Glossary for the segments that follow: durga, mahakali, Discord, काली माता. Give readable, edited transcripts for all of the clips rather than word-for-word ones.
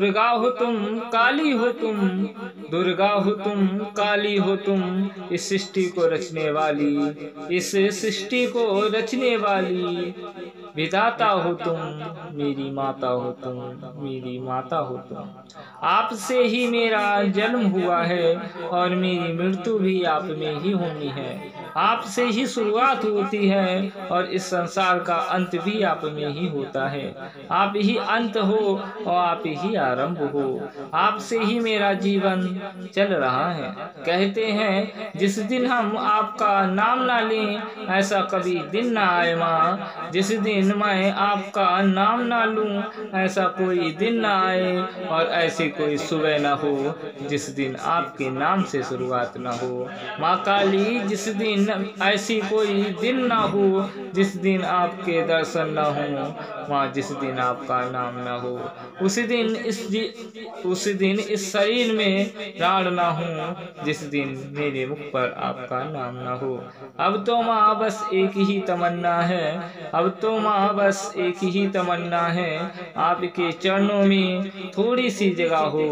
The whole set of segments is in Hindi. दुर्गा हो तुम काली हो तुम, दुर्गा हो तुम काली हो तुम, इस सृष्टि को रचने वाली, इस सृष्टि को रचने वाली, विधाता हो तुम मेरी माता हो तुम, मेरी माता हो तुम। आपसे ही मेरा जन्म हुआ है और मेरी मृत्यु भी आप में ही होनी है। आपसे ही शुरुआत होती है और इस संसार का अंत भी आप में ही होता है। आप ही अंत हो और आप ही आरंभ हो। आपसे ही मेरा जीवन चल रहा है। कहते हैं जिस दिन हम आपका नाम ना लें ऐसा कभी दिन ना आए माँ, जिस दिन मैं आपका नाम ना लूं ऐसा कोई दिन ना आए और ऐसी कोई सुबह ना हो जिस दिन आपके नाम से शुरुआत ना हो। माँ काली जिस दिन ऐसी कोई दिन ना हो जिस दिन आपके दर्शन ना हो माँ, जिस दिन आपका नाम ना हो उस दिन इस शरीर में प्राण ना हो जिस दिन मेरे मुख पर आपका नाम ना हो। अब तो माँ बस एक ही तमन्ना है, अब तो माँ बस एक ही तमन्ना है, आपके चरणों में थोड़ी सी जगह हो।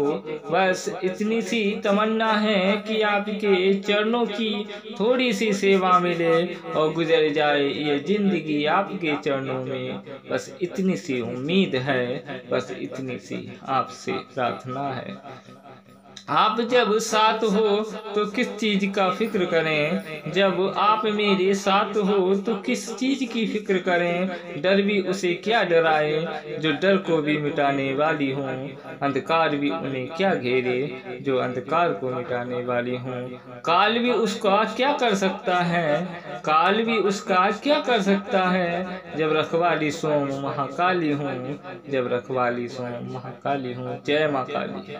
बस इतनी सी तमन्ना है कि आपके चरणों की थोड़ी सी सेवा मिले और गुजर जाए ये जिंदगी आपके चरणों में। बस इतनी सी उम्मीद है, बस इतनी सी आपसे प्रार्थना है। आप जब साथ हो तो किस चीज़ का फिक्र करें, जब आप मेरे साथ हो तो किस चीज़ की फिक्र करें। डर भी उसे क्या डराए जो डर को भी मिटाने वाली हूँ, अंधकार भी उन्हें क्या घेरे जो अंधकार को मिटाने वाली हूँ। काल भी उसका क्या कर सकता है, काल भी उसका क्या कर सकता है, जब रखवाली सोम महाकाली हूँ, जब रखवाली सोम महाकाली हूँ। जय माँ काली।